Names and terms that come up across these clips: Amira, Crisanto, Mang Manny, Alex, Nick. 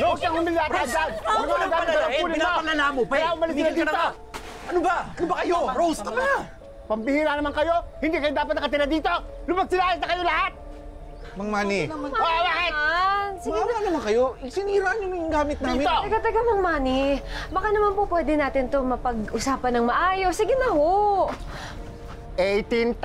Huwag kang humilata. Huwag mo lang palalampunin na. Pinapanala mo, pe. Minigil ka na ka. Ano ba? Ano ba kayo? Rose, tama na. Pambihira naman kayo. Hindi kayo dapat nakatira dito. Lumagsilaas na kayo lahat. Mang Manny. Oo, bakit? Maawa naman kayo. Siniraan yung gamit namin. Teka, Mang Manny. Baka naman po pwede natin ito mapag-usapan ng maayos. Sige na ho. 18,000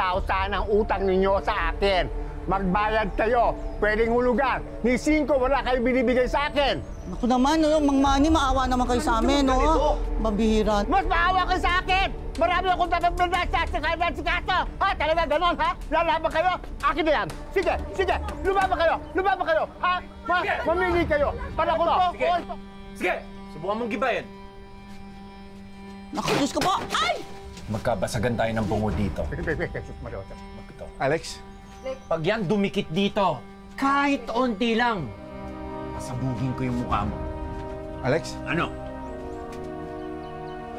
ang utang ninyo sa akin. Magbayad kayo. Pwedeng hulugan. Ni 5 wala kayo binibigay sa akin. Naku naman, no? Mang Manny, maawa naman kayo sa amin, no? Mabihira. Mas maawa kayo sa akin! Marami akong tatanggap sa sikato! Ha? Talaga ganon, ha? Lalaban kayo? Akin na yan! Sige! Sige! Lumaban kayo! Lumaban kayo! Ha? Mamili kayo! Para ko to! Sige! Sige! Subukan mong gibayan! Naku, Diyos ka ba? Ay! Magkabasagan tayo ng bungo dito. Alex? Pag yan dumikit dito, kahit onti lang, masabugin ko yung mukha mo. Alex? Ano?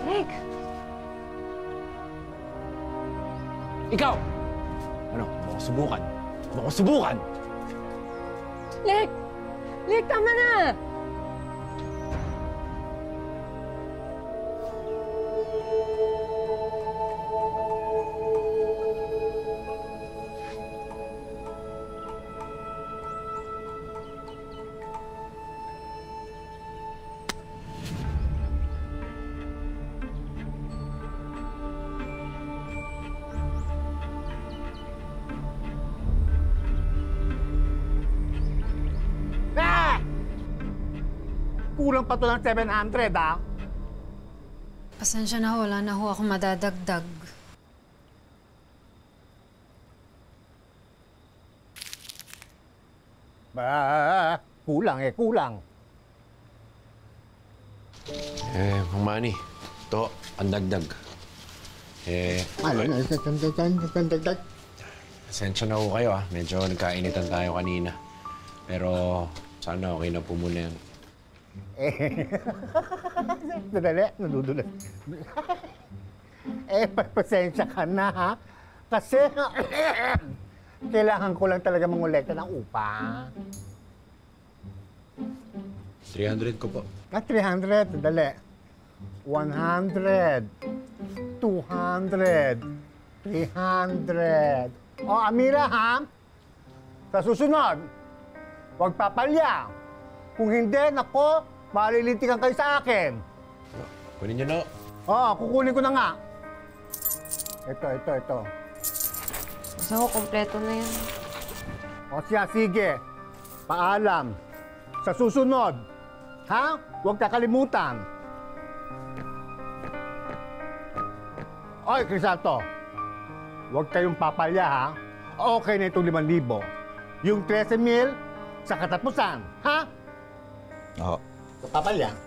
Nick! Ikaw! Ano? Baka subukan. Baka subukan! Nick! Nick, tama na! Kulang pa ito ng 700, ha? Pasensya na ho. Wala na ho akong madadagdag. Ba, kulang eh, kulang. Eh, Mang Manny, ito ang dagdag. Eh, ano? Dagdag? Pasensya na ho kayo, ha? Medyo nagkainitan tayo kanina. Pero sana okay na po muna yan. Eh, nadali, nadudulas. Eh, pasensya ka na, ha? Kasi, kailangan ko lang talaga mangolekta ng upa. 300 ko po. Ah, 300, nadali. 100. 200. 300. O, Amira, ha? Sa susunod, huwag papalya. Kung hindi, nako, malilintikan kayo sa akin. Kunin niyo na. Oo, kukunin ko na nga. Ito. Basta ko, kompleto na yan. O siya, sige. Paalam. Sa susunod. Ha? Huwag kakalimutan. Oy, Crisanto. Huwag kayong papalya, ha? Okay na itong 5,000. Yung 13,000 sa katapusan, ha? Oo. Papalya.